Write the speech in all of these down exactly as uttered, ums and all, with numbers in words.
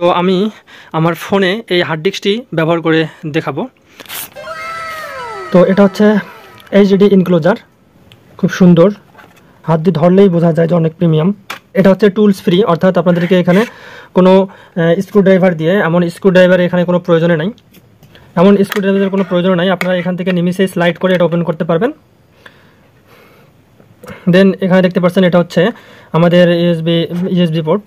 তো আমি আমার ফোনে এই হার্ড ডিস্কটি ব্যবহার করে দেখাবো। তো এটা হচ্ছে এইচডিডি ইনক্লোজার, খুব সুন্দর, হাত দিয়ে ধরলেই বোঝা যায় যে অনেক প্রিমিয়াম। এটা হচ্ছে টুলস ফ্রি, অর্থাৎ আপনাদেরকে এখানে কোনো স্ক্রুড্রাইভার দিয়ে, এমন স্ক্রুড্রাইভার এখানে কোনো প্রয়োজনে নাই, এমন স্ক্রুড্রাইভারের কোনো প্রয়োজন নাই, আপনারা এখান থেকে নিমিষেই স্লাইড করে এটা ওপেন করতে পারবেন। দেন এখানে দেখতে পাচ্ছেন এটা হচ্ছে আমাদের ইউএসবি ইউএসবি পোর্ট।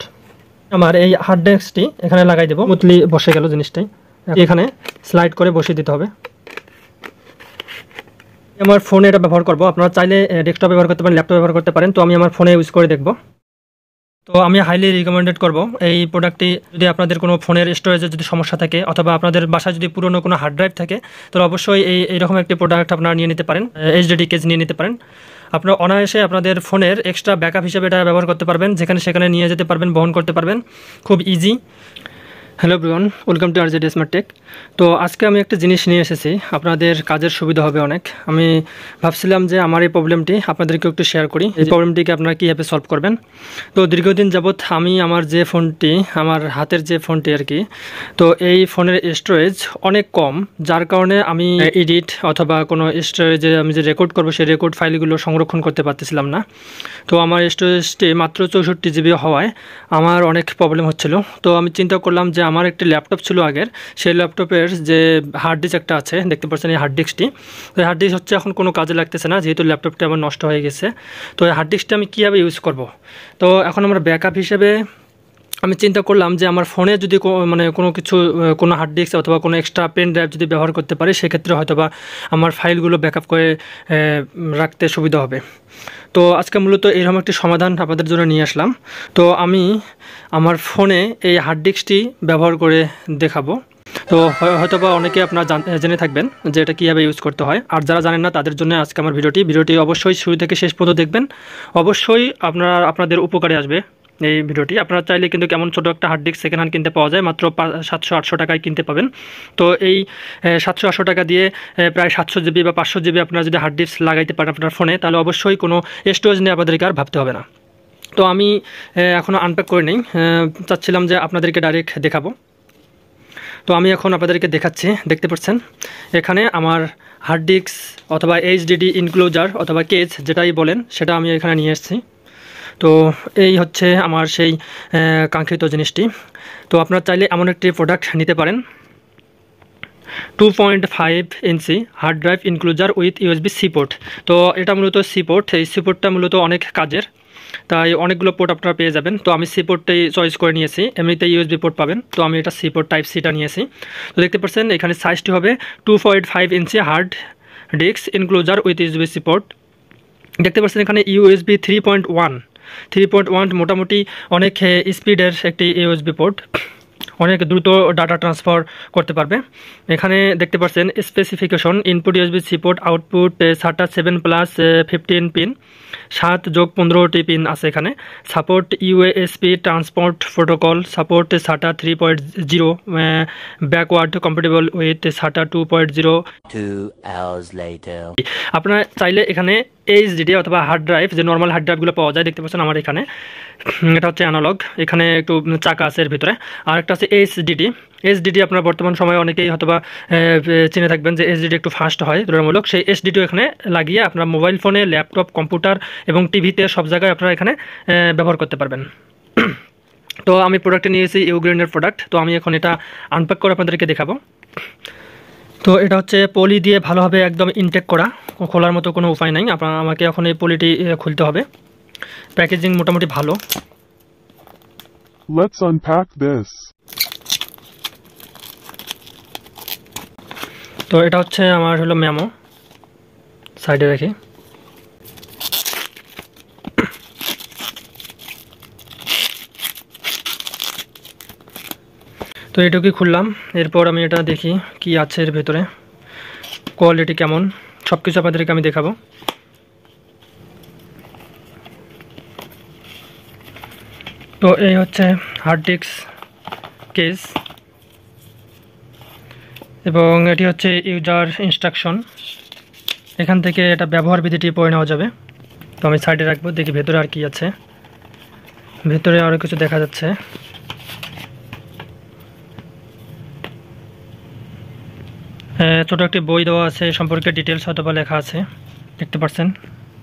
আমার এই হার্ড ডিস্কটি এখানে লাগাই দেবো, মুতলি বসে গেল জিনিসটাই, এখানে স্লাইড করে বসিয়ে দিতে হবে। আমার ফোনে এটা ব্যবহার করব, আপনারা চাইলে ডেস্কটপ ব্যবহার করতে পারেন, ল্যাপটপ ব্যবহার করতে পারেন, তো আমি আমার ফোনে ইউজ করে দেখব। তো আমি হাইলি রিকমেন্ডেড করব এই প্রোডাক্টটি। যদি আপনাদের কোনো ফোনের স্টোরেজের যদি সমস্যা থাকে, অথবা আপনাদের বাসায় যদি পুরনো কোনো হার্ড ড্রাইভ থাকে, তাহলে অবশ্যই এই এইরকম একটি প্রোডাক্ট আপনারা নিয়ে নিতে পারেন, এইচডিডি কেস নিয়ে নিতে পারেন। আপনারা অনায়াসে আপনাদের ফোনের এক্সট্রা ব্যাকআপ হিসেবে এটা ব্যবহার করতে পারবেন, যেখানে সেখানে নিয়ে যেতে পারবেন, বহন করতে পারবেন, খুব easy. Hello everyone, welcome to RJ smart tech. তো আজকে আমি একটা জিনিস নিয়ে এসেছি, আপনাদের কাজের সুবিধা হবে অনেক। আমি ভাবছিলাম যে আমার এই প্রবলেমটি আপনাদেরকে একটু শেয়ার করি, এই প্রবলেমটিকে আপনারা কীভাবে সলভ করবেন। তো দীর্ঘদিন যাবৎ আমি আমার যে ফোনটি, আমার হাতের যে ফোনটি আর কি, তো এই ফোনের স্টোরেজ অনেক কম, যার কারণে আমি এডিট অথবা কোনো স্টোরেজে আমি যে রেকর্ড করবো সেই রেকর্ড ফাইলগুলো সংরক্ষণ করতে পারতেছিলাম না। তো আমার স্টোরেজটি মাত্র চৌষট্টি জিবি হওয়ায় আমার অনেক প্রবলেম হচ্ছিল। তো আমি চিন্তা করলাম যে আমার একটি ল্যাপটপ ছিল আগের, সেই ল্যাপটপের যে হার্ড ডিস্ক একটা আছে, দেখতে পাচ্ছেন এই হার্ড ডিস্কটি, তো হার্ড ডিস্ক হচ্ছে এখন কোনো কাজে লাগতেছে না, যেহেতু ল্যাপটপটি আমার নষ্ট হয়ে গেছে। তো এই হার্ড ডিস্কটি আমি কীভাবে ইউজ করব। তো এখন আমার ব্যাকআপ হিসেবে আমি চিন্তা করলাম যে আমার ফোনে যদি মানে কোনো কিছু, কোনো হার্ড ডিস্ক অথবা কোনো এক্সট্রা পেন ড্রাইভ যদি ব্যবহার করতে পারি, সেক্ষেত্রে হয়তোবা আমার ফাইলগুলো ব্যাকআপ করে রাখতে সুবিধা হবে। তো আজকে মূলত এরকম একটি সমাধান আপনাদের জন্য নিয়ে আসলাম। তো আমি আমার ফোনে এই হার্ড ডিস্কটি ব্যবহার করে দেখাবো। তো হয়তোবা অনেকে আপনারা জেনে থাকবেন যে এটা কীভাবে ইউজ করতে হয়, আর যারা জানেন না তাদের জন্য আজকে আমার ভিডিওটি ভিডিওটি অবশ্যই শুরু থেকে শেষ পর্যন্ত দেখবেন, অবশ্যই আপনারা আপনাদের উপকারে আসবে এই ভিডিওটি। আপনারা চাইলে কিন্তু কেমন ছোটো একটা হার্ড ডিস্ক সেকেন্ড হ্যান্ড কিনতে পাওয়া যায়, মাত্র সাতশো আটশো টাকায় কিনতে পাবেন। তো এই সাতশো আটশো টাকা দিয়ে প্রায় সাতশো জিবি বা পাঁচশো জিবি আপনারা যদি হার্ড ডিস্ক লাগাইতে পারেন আপনার ফোনে, তাহলে অবশ্যই কোনো স্টোরেজ নিয়ে আপনাদেরকে আর ভাবতে হবে না। তো আমি এখনও আনপ্যাক করে নিই, চাচ্ছিলাম যে আপনাদেরকে ডাইরেক্ট দেখাবো। তো আমি এখন আপনাদেরকে দেখাচ্ছি, দেখতে পাচ্ছেন এখানে আমার হার্ড ডিস্ক অথবা এইচডিডি ইনক্লোজার অথবা কেস যেটাই বলেন, সেটা আমি এখানে নিয়ে এসেছি। তো এই হচ্ছে আমার সেই কাঙ্ক্ষিত জিনিসটি। তো আপনারা চাইলে এমন একটি প্রোডাক্ট নিতে পারেন, two point five inch hard drive enclosure with USB C port. তো এটা মূলত সি পোর্ট, এই সি পোর্টটা মূলত অনেক কাজের, তাই অনেকগুলো পোর্ট আপনারা পেয়ে যাবেন। তো আমি সি পোর্টটাই চয়েস করে নিয়েছি, এমনিতে ইউএসবি পোর্ট পাবেন, তো আমি এটা সি পোর্ট টাইপ সিটা নিয়েছি। তো দেখতে পাচ্ছেন এখানে সাইজটি হবে two point five inch hard disk enclosure with USB C port. দেখতে পাচ্ছেন এখানে USB three point one three point one মোটামুটি অনেক স্পিডের একটি ইউএসবি পোর্ট, অনেক দ্রুত ডাটা ট্রান্সফার করতে পারবে। এখানে দেখতে পাচ্ছেন specification, input USB C port, output SATA seven plus fifteen pin, সাত যোগ পনেরোটি পিন আছে এখানে। Support USP transport protocol, support SATA three point zero backward compatible with SATA two point zero. আপনারা চাইলে এখানে এইচডিডি অথবা হার্ড ড্রাইভ, যে নর্মাল হার্ড ড্রাইভগুলো পাওয়া যায়, দেখতে পাচ্ছেন আমার এখানে এটা হচ্ছে অ্যানালগ, এখানে একটু চাকা আছে এর ভিতরে, আর একটা আছে এইচডিডি। এইচডিডি আপনারা বর্তমান সময়ে অনেকেই হয়তোবা চিনে থাকবেন যে এইচডিডি একটু ফাস্ট হয় তুলনামূলক, সেই এইচডিডিও এখানে লাগিয়ে আপনারা মোবাইল ফোনে, ল্যাপটপ, কম্পিউটার এবং টিভিতে সব জায়গায় আপনারা এখানে ব্যবহার করতে পারবেন। তো আমি প্রোডাক্টটি নিয়েছি ইউগ্রেনের প্রোডাক্ট, তো আমি এখন এটা আনপ্যাক করে আপনাদেরকে দেখাবো। তো এটা হচ্ছে পলি দিয়ে ভালোভাবে একদম ইনটেক করা, খোলার মতো কোনো উপায় নাই, আপনার আমাকে এখন এই পলিটি খুলতে হবে। প্যাকেজিং মোটামুটি ভালো। Let's unpack this. তো এটা হচ্ছে আমার হলো মেমো, সাইডে রাখি। তো এটুকুই খুললাম, এরপর আমি এটা দেখি কি আছে এর ভেতরে, কোয়ালিটি কেমন, সব কিছু আপনাদেরকে আমি দেখাবো। তো এই হচ্ছে হার্ড ডিস্ক কেস, এবং এটি হচ্ছে ইউজার ইনস্ট্রাকশন, এখান থেকে এটা ব্যবহার বিধিটি পড়ে নেওয়া যাবে। তো আমি সাইডে রাখবো, দেখি ভেতরে আর কি আছে। ভেতরে আরও কিছু দেখা যাচ্ছে। ছোট একটি বই দেওয়া আছে সম্পর্কে ডিটেইলস হয়তো বা লেখা আছে, দেখতে পাচ্ছেন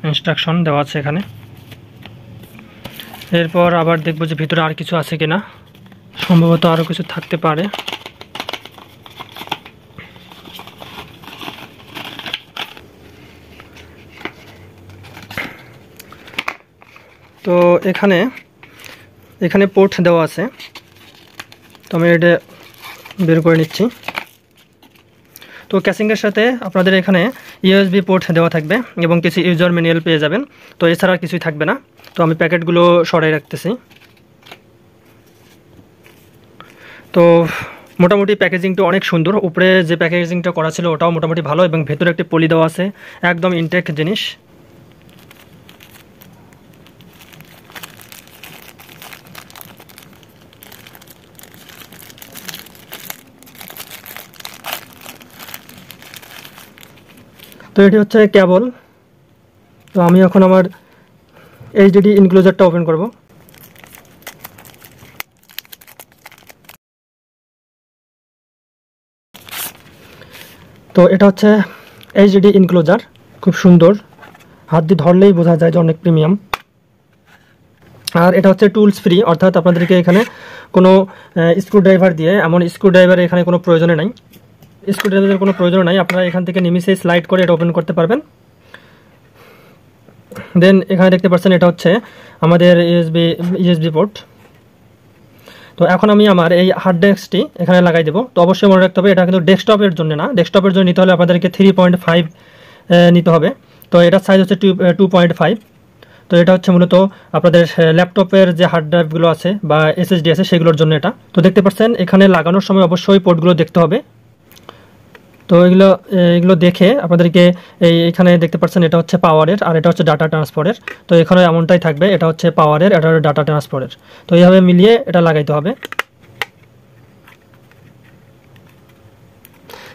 ইনস্ট্রাকশন দেওয়া আছে এখানে। এরপর আবার দেখব যে ভিতরে আর কিছু আছে কিনা, সম্ভবত আরও কিছু থাকতে পারে। তো এখানে এখানে পোর্ট দেওয়া আছে, তো আমি এটা বের করে নিচ্ছি। তো ক্যাশিংয়ের সাথে আপনাদের এখানে ইউএসবি পোর্ট দেওয়া থাকবে এবং কিছু ইউজার ম্যানুয়াল পেয়ে যাবেন, তো এছাড়া কিছুই থাকবে না। তো আমি প্যাকেটগুলো সরাই রাখতেছি। তো মোটামুটি প্যাকেজিংটা অনেক সুন্দর, উপরে যে প্যাকেজিংটা করা ছিল ওটাও মোটামুটি ভালো এবং ভেতরে একটি পলি দেওয়া আছে, একদম ইনটেক জিনিস। তো এটি হচ্ছে কেবল। তো আমি এখন আমার এইচডিডি ইনক্লোজারটা ওপেন করব। তো এটা হচ্ছে এইচডিডি ইনক্লোজার, খুব সুন্দর, হাত দিয়ে ধরলেই বোঝা যায় যে অনেক প্রিমিয়াম। আর এটা হচ্ছে টুলস ফ্রি, অর্থাৎ আপনাদেরকে এখানে কোনো স্ক্রুড্রাইভার দিয়ে, এমন স্ক্রুড্রাইভার এখানে কোনো প্রয়োজনে নাই, স্ক্রুড্রাইভারের কোনো প্রয়োজন নাই, আপনারা এখান থেকে নিমিষে স্লাইড করে এটা ওপেন করতে পারবেন। দেন এখানে দেখতে পাচ্ছেন এটা হচ্ছে আমাদের ইউএসবি ইউএসবি পোর্ট। তো এখন আমি আমার এই হার্ড ডিস্কটি এখানে লাগাই দেবো। তো অবশ্যই মনে রাখতে হবে এটা কিন্তু ডেস্কটপের জন্য না, ডেস্কটপের জন্য নিতে হলে আপনাদেরকে থ্রি পয়েন্ট ফাইভ নিতে হবে। তো এটার সাইজ হচ্ছে টু টু পয়েন্ট ফাইভ। তো এটা হচ্ছে মূলত আপনাদের ল্যাপটপের যে হার্ড ড্রাইভগুলো আছে বা এসএসডি আছে সেগুলোর জন্য এটা। তো দেখতে পাচ্ছেন এখানে লাগানোর সময় অবশ্যই পোর্টগুলো দেখতে হবে। তো এগুলো এগুলো দেখে আপনাদেরকে এই এখানে দেখতে পাচ্ছেন এটা হচ্ছে পাওয়ারের আর এটা হচ্ছে ডাটা ট্রান্সফারের। তো এখানে এমনটাই থাকবে, এটা হচ্ছে পাওয়ারের, এটা হচ্ছে ডাটা ট্রান্সফারের। তো এইভাবে মিলিয়ে এটা লাগাইতে হবে।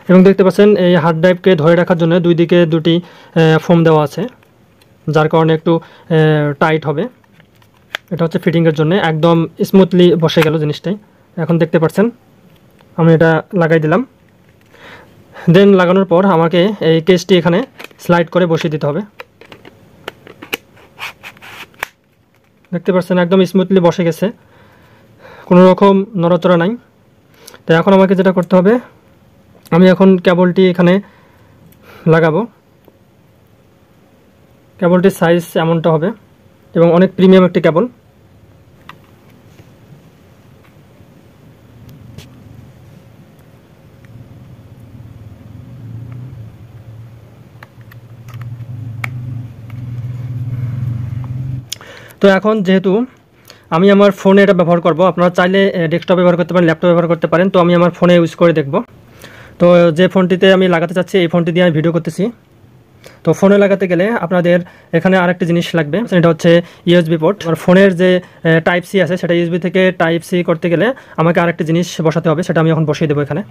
এবং দেখতে পাচ্ছেন এই হার্ড ড্রাইভকে ধরে রাখার জন্য দুই দিকে দুটি ফোম দেওয়া আছে, যার কারণে একটু টাইট হবে। এটা হচ্ছে ফিটিংয়ের জন্য, একদম স্মুথলি বসে গেল জিনিসটাই। এখন দেখতে পাচ্ছেন আমি এটা লাগাই দিলাম। দেন লাগানোর পর আমাকে এই কেসটি এখানে স্লাইড করে বসিয়ে দিতে হবে। দেখতে পাচ্ছেন একদম স্মুথলি বসে গেছে, কোনো রকম নড়াচড়া নাই। তো এখন আমাকে যেটা করতে হবে, আমি এখন কেবলটি এখানে লাগাবো। কেবলটির সাইজ এমনটা হবে এবং অনেক প্রিমিয়াম একটি কেবল। তো এখন যেহেতু আমি আমার ফোনে এটা ব্যবহার করব, আপনারা চাইলে ডেস্কটপ ব্যবহার করতে পারেন, ল্যাপটপ ব্যবহার করতে পারেন। তো আমি আমার ফোনে ইউজ করে দেখব। তো যে ফোনটিতে আমি লাগাতে চাচ্ছি এই ফোনটি দিয়ে আমি ভিডিও করতেছি। তো ফোনে লাগাতে গেলে আপনাদের এখানে আরেকটি জিনিস লাগবে, এটা হচ্ছে ইউএসবি পোর্ট। আর ফোনের যে টাইপ সি আছে সেটা ইউএসবি থেকে টাইপ সি করতে গেলে আমাকে আরেকটি জিনিস বসাতে হবে, সেটা আমি এখন বসিয়ে দেবো এখানে।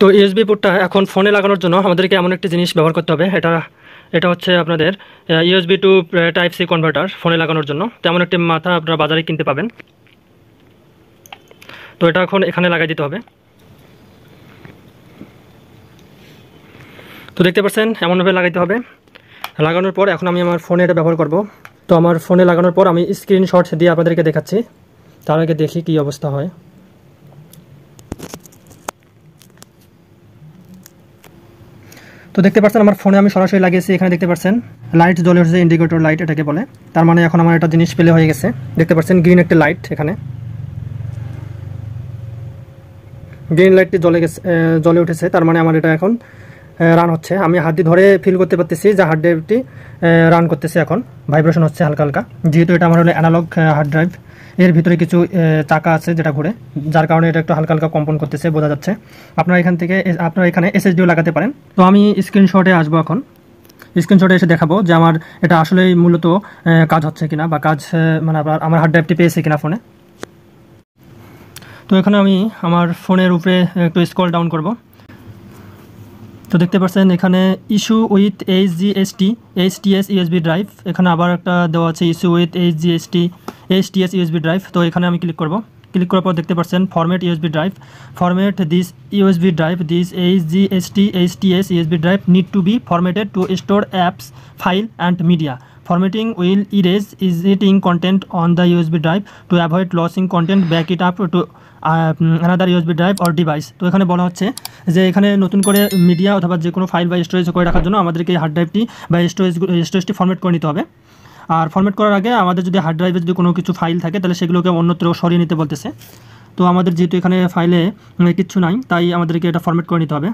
তো ইউএসবি পোর্টটা এখন ফোনে লাগানোর জন্য আমাদেরকে এমন একটি জিনিস ব্যবহার করতে হবে, এটা এটা হচ্ছে আপনাদের USB two type C converter ফোনে লাগানোর জন্য। তেমন একটি মাথা আপনারা বাজারে কিনতে পাবেন। তো এটা এখন এখানে লাগাই দিতে হবে। তো দেখতে পাচ্ছেন এমনভাবে লাগাইতে হবে। লাগানোর পর এখন আমি আমার ফোনে এটা ব্যবহার করব। তো আমার ফোনে লাগানোর পর আমি স্ক্রিনশট দিয়ে আপনাদেরকে দেখাচ্ছি, তার আগে দেখি কী অবস্থা হয়। তো দেখতে পাচ্ছেন আমার ফোনে আমি সরাসরি লাগিয়েছি, এখানে দেখতে পাচ্ছেন লাইট জ্বলে উঠেছে, ইন্ডিকেটর লাইট এটাকে বলে। তার মানে এখন আমার একটা জিনিস প্লে হয়ে গেছে, দেখতে পাচ্ছেন গ্রিন একটা লাইট, এখানে গ্রিন লাইটটি জ্বলে গেছে, জ্বলে উঠেছে। তার মানে আমার এটা এখন রান হচ্ছে। আমি হাত দিয়ে ধরে ফিল করতে পারতেছি যে হার্ড ড্রাইভটি রান করতেছে, এখন ভাইব্রেশন হচ্ছে হালকা হালকা। যেহেতু এটা আমার হলো অ্যানালগ হার্ড ড্রাইভ, এর ভিতরে কিছু চাকা আছে যেটা ঘুরে, যার কারণে এটা একটু হালকা হালকা কম্পন করতেছে, বোঝা যাচ্ছে। আপনারা এখান থেকে আপনারা এখানে এসএসডিও লাগাতে পারেন। তো আমি স্ক্রিনশটে আসবো, এখন স্ক্রিনশটে এসে দেখাবো যে আমার এটা আসলেই মূলত কাজ হচ্ছে কিনা বা কাজ মানে আপনার আমার হার্ড ড্রাইভটি পেয়েছে কিনা ফোনে। তো এখানে আমি আমার ফোনের উপরে একটু স্ক্রল ডাউন করব। তো দেখতে পাচ্ছেন এখানে issue with H G S T H T S USB drive, এখানে আবার একটা দেওয়া আছে issue with H G S T H T S USB drive. তো এখানে আমি ক্লিক করব। ক্লিক করার পর দেখতে পাচ্ছেন format USB drive, format this USB drive, this HDST HTS USB drive need to be formatted to store apps, file and media. Formatting will erase existing content on the U S B drive to avoid losing content. Back it up to uh, another U S B drive or device. তো এখানে বলা হচ্ছে যে এখানে নতুন করে media অথবা যে কোনো ফাইল বা স্টোরেজ করে রাখার জন্য আমাদেরকে হার্ড ড্রাইভটি বা স্টোরেজ স্টোরেজটি ফরম্যাট করে নিতে হবে. আর ফরম্যাট করার আগে আমাদের যদি হার্ড ড্রাইভে যদি কোনো কিছু ফাইল থাকে তাহলে সেগুলোকে অন্যত্র সরিয়ে নিতে বলতেছে. তো আমাদের যেহেতু এখানে ফাইলে কিছু নাই তাই আমাদেরকে এটা ফরম্যাট করে নিতে হবে.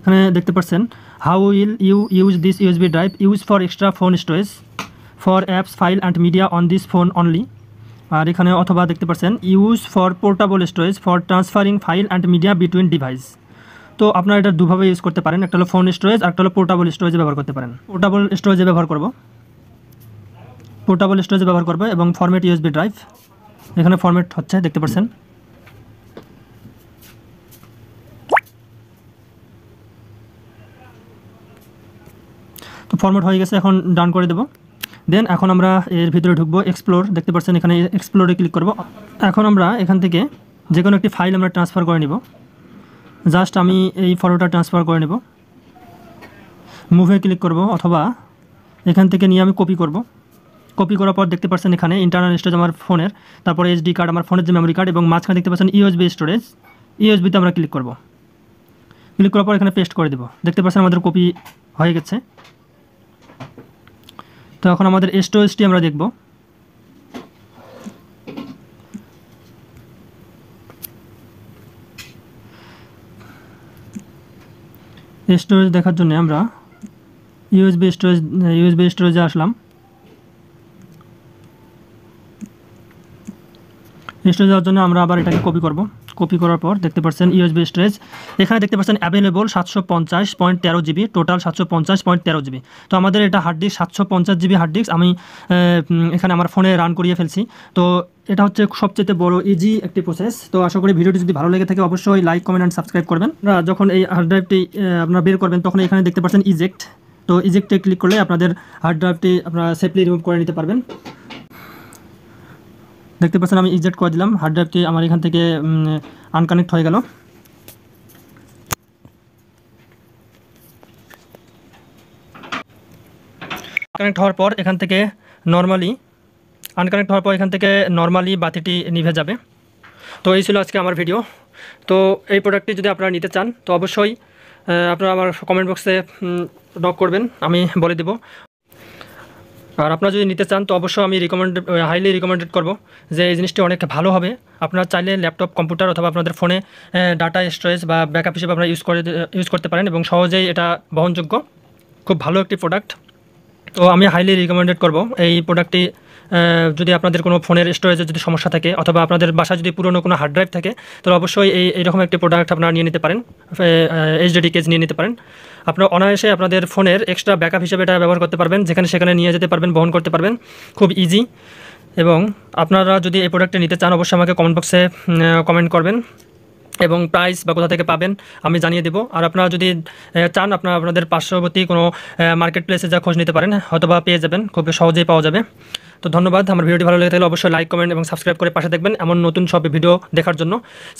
এখানে দেখতে পাচ্ছেন how will you use this USB drive, use for extra phone storage, for apps, file and media on this phone only. আর এখানে অথবা দেখতে পাচ্ছেন use for portable storage for transferring file and media between device. তো আপনারা এটা দুভাবে use করতে পারেন, একটা হলো ফোন স্টোরেজ আর একটা হলো পোর্টেবল স্টোরেজে ব্যবহার করতে পারেন. পোর্টেবল স্টোরেজে ব্যবহার করব পোর্টেবল স্টোরেজে ব্যবহার করবো এবং ফরম্যাট ইউএসবি ড্রাইভ. এখানে ফরম্যাট হচ্ছে দেখতে পাচ্ছেন. তো ফরম্যাট হয়ে গেছে, এখন ডান করে দেবো. দেন এখন আমরা এর ভিতরে ঢুকবো, এক্সপ্লোর দেখতে পাচ্ছেন এখানে এক্সপ্লোরে ক্লিক করব. এখন আমরা এখান থেকে যে কোনো একটি ফাইল আমরা ট্রান্সফার করে নেব. জাস্ট আমি এই ফটোটা ট্রান্সফার করে নেব, মুভে ক্লিক করব অথবা এখান থেকে নিয়ে আমি কপি করব. কপি করার পর দেখতে পাচ্ছেন এখানে ইন্টারনাল স্টোরেজ আমার ফোনের, তারপরে এইচডি কার্ড আমার ফোনের যে মেমোরি কার্ড, এবং মাঝখানে দেখতে পাচ্ছেন ইউএসবি স্টোরেজ, ইউএসবিতে আমরা ক্লিক করব. ক্লিক করার পর এখানে পেস্ট করে দেব. দেখতে পাচ্ছেন আমাদের কপি হয়ে গেছে. তো এখন আমাদের স্টোরেজটি আমরা দেখব. স্টোরেজ দেখার জন্য আমরা ইউএসবি স্টোরেজ ইউএসবি স্টোরেজে আসলাম. স্টোরেজ যাওয়ার জন্য আমরা আবার এটাকে কপি করব. কপি করার পর দেখতে পাচ্ছেন ইউএসবি স্টোরেজ, এখানে দেখতে পাচ্ছেন অ্যাভেলেবল সাতশো পঞ্চাশ পয়েন্ট তেরো জিবি টোটাল সাতশো পঞ্চাশ পয়েন্ট তেরো জিবি তো আমাদের এটা হার্ড ডিস্ক সাতশো পঞ্চাশ জিবি হার্ড ডিস্ক আমি এখানে আমার ফোনে রান করিয়ে ফেলছি. তো এটা হচ্ছে সবচেয়ে বড় ইজি একটি প্রসেস. তো আশা করি ভিডিওটি যদি ভালো লেগে থাকে অবশ্যই লাইক, কমেন্ট অ্যান্ড সাবস্ক্রাইব করবেন. যখন এই হার্ড ড্রাইভটি আপনারা বের করবেন তখন এখানে দেখতে পাচ্ছেন ইজেক্ট, তো ইজেক্টে ক্লিক করলে আপনাদের হার্ড ড্রাইভটি আপনারা সেফলি রিমুভ করে নিতে পারবেন. দেখতে পাচ্ছেন আমি ইজেক্ট করে দিলাম, হার্ড ড্রাইভটি আমার এখান থেকে আনকানেক্ট হয়ে গেল. কানেক্ট হওয়ার পর এখান থেকে নর্মালি আনকানেক্ট হওয়ার পর এখান থেকে নর্মালি বাতিটি নিভে যাবে. তো এই ছিল আজকে আমার ভিডিও. তো এই প্রোডাক্টটি যদি আপনারা নিতে চান তো অবশ্যই আপনারা আমার কমেন্ট বক্সে নক করবেন, আমি বলে দেব. আর আপনারা যদি নিতে চান তো অবশ্যই আমি রিকমেন্ড হাইলি রিকমেন্ডেড করব যে এই জিনিসটি অনেক ভালো হবে. আপনারা চাইলে ল্যাপটপ, কম্পিউটার অথবা আপনাদের ফোনে ডাটা স্টোরেজ বা ব্যাকআপ হিসেবে আপনারা ইউজ করে ইউজ করতে পারেন এবং সহজেই এটা বহনযোগ্য, খুব ভালো একটি প্রোডাক্ট. তো আমি হাইলি রিকমেন্ডেড করব এই প্রোডাক্টটি. যদি আপনাদের কোনো ফোনের স্টোরেজে যদি সমস্যা থাকে অথবা আপনাদের বাসায় যদি পুরনো কোনো হার্ড ড্রাইভ থাকে তাহলে অবশ্যই এই এরকম একটি প্রোডাক্ট আপনারা নিয়ে নিতে পারেন, এইচডিডি কেস নিয়ে নিতে পারেন. আপনারা অনায়াসে আপনাদের ফোনের এক্সট্রা ব্যাকআপ হিসেবে এটা ব্যবহার করতে পারবেন, যেখানে সেখানে নিয়ে যেতে পারবেন, বহন করতে পারবেন, খুব ইজি. এবং আপনারা যদি এই প্রোডাক্টটি নিতে চান অবশ্যই আমাকে কমেন্ট বক্সে কমেন্ট করবেন এবং প্রাইস বা কোথা থেকে পাবেন আমি জানিয়ে দেব. আর আপনারা যদি চান আপনারা আপনাদের পার্শ্ববর্তী কোনো মার্কেট প্লেসে যা খোঁজ নিতে পারেন, হয়তোবা পেয়ে যাবেন, খুব সহজেই পাওয়া যাবে. তো ধন্যবাদ. আমার ভিডিওটি ভালো লেগে থাকলে অবশ্যই লাইক, কমেন্ট এবং সাবস্ক্রাইব করে পাশে থাকবেন. এমন নতুন সব ভিডিও দেখার জন্য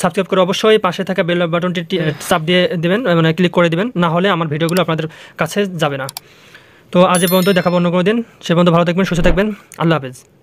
সাবস্ক্রাইব করে অবশ্যই পাশে থাকা বেল বাটনটি চাপ দিয়ে দেবেন, মানে ক্লিক করে দেবেন, না হলে আমার ভিডিওগুলো আপনাদের কাছে যাবে না. তো আজ এ পর্যন্ত, দেখাবো অন্য কোনো দিন. সে পর্যন্ত ভালো থাকবেন, সুস্থ থাকবেন, আল্লাহ হাফেজ.